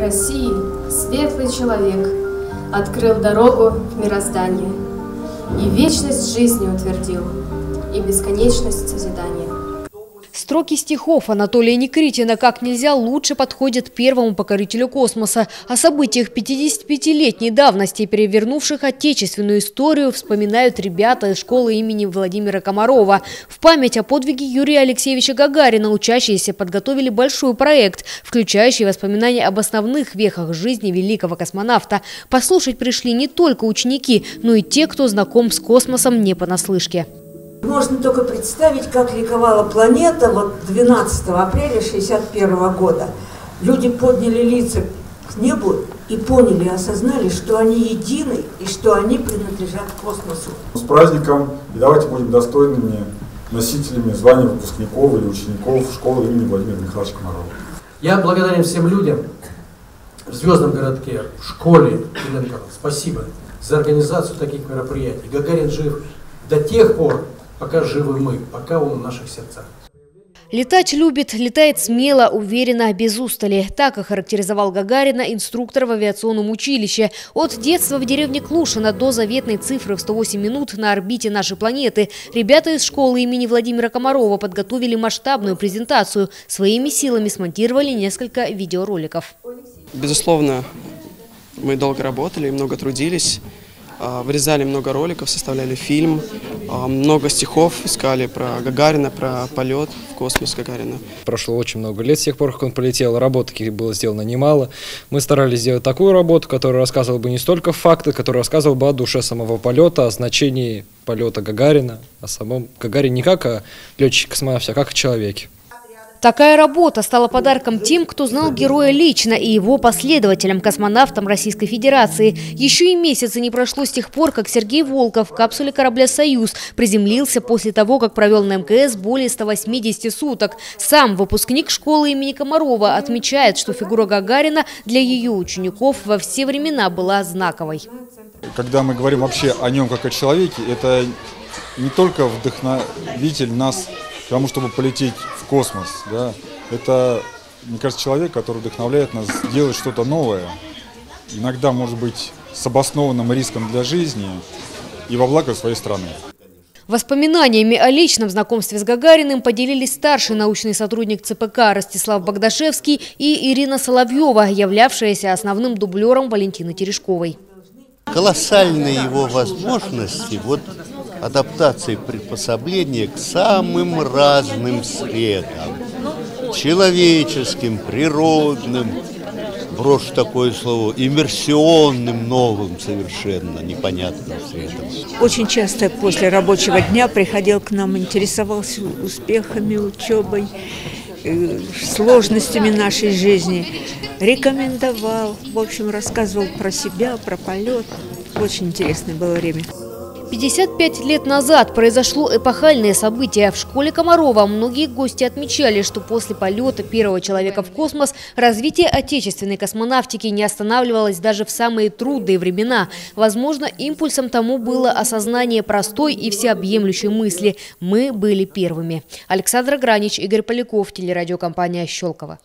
России светлый человек открыл дорогу в мироздание, и вечность жизни утвердил, и бесконечность созидания. Строки стихов Анатолия Никритина как нельзя лучше подходят первому покорителю космоса. О событиях 55-летней давности, перевернувших отечественную историю, вспоминают ребята из школы имени Владимира Комарова. В память о подвиге Юрия Алексеевича Гагарина учащиеся подготовили большой проект, включающий воспоминания об основных вехах жизни великого космонавта. Послушать пришли не только ученики, но и те, кто знаком с космосом не понаслышке. Можно только представить, как ликовала планета вот 12 апреля 1961 года. Люди подняли лица к небу и поняли, осознали, что они едины и что они принадлежат космосу. С праздником! И давайте будем достойными носителями звания выпускников или учеников школы имени Владимира Михайловича Комарова. Я благодарен всем людям в Звездном городке, в школе. Спасибо за организацию таких мероприятий. Гагарин жив до тех пор, пока живы мы, пока он в наших сердцах. Летать любит, летает смело, уверенно, без устали. Так охарактеризовал Гагарина инструктор в авиационном училище. От детства в деревне Клушина до заветной цифры в 108 минут на орбите нашей планеты ребята из школы имени Владимира Комарова подготовили масштабную презентацию. Своими силами смонтировали несколько видеороликов. Безусловно, мы долго работали, много трудились. Вырезали много роликов, составляли фильм, много стихов искали про Гагарина, про полет в космос Гагарина. Прошло очень много лет с тех пор, как он полетел, работ было сделано немало. Мы старались сделать такую работу, которая рассказывала бы не столько факты, которая рассказывала бы о душе самого полета, о значении полета Гагарина, о самом Гагарине не как о летчике-космонавте, а как о человеке. Такая работа стала подарком тем, кто знал героя лично, и его последователям, космонавтам Российской Федерации. Еще и месяца не прошло с тех пор, как Сергей Волков в капсуле корабля «Союз» приземлился после того, как провел на МКС более 180 суток. Сам выпускник школы имени Комарова отмечает, что фигура Гагарина для ее учеников во все времена была знаковой. Когда мы говорим вообще о нем как о человеке, это не только вдохновитель нас к тому, чтобы полететь в космос, да, это, мне кажется, человек, который вдохновляет нас делать что-то новое, иногда, может быть, с обоснованным риском для жизни и во благо своей страны. Воспоминаниями о личном знакомстве с Гагариным поделились старший научный сотрудник ЦПК Ростислав Богдашевский и Ирина Соловьева, являвшаяся основным дублером Валентины Терешковой. Колоссальные его возможности, вот адаптации приспособления к самым разным средам, человеческим, природным, брошу такое слово, иммерсионным, новым, совершенно непонятным средам. Очень часто после рабочего дня приходил к нам, интересовался успехами, учебой, сложностями нашей жизни, рекомендовал, в общем, рассказывал про себя, про полет. Очень интересное было время. 55 лет назад произошло эпохальное событие. В школе Комарова многие гости отмечали, что после полета первого человека в космос развитие отечественной космонавтики не останавливалось даже в самые трудные времена. Возможно, импульсом тому было осознание простой и всеобъемлющей мысли: мы были первыми. Александр Гранич, Игорь Поликов, телерадиокомпания «Щелково».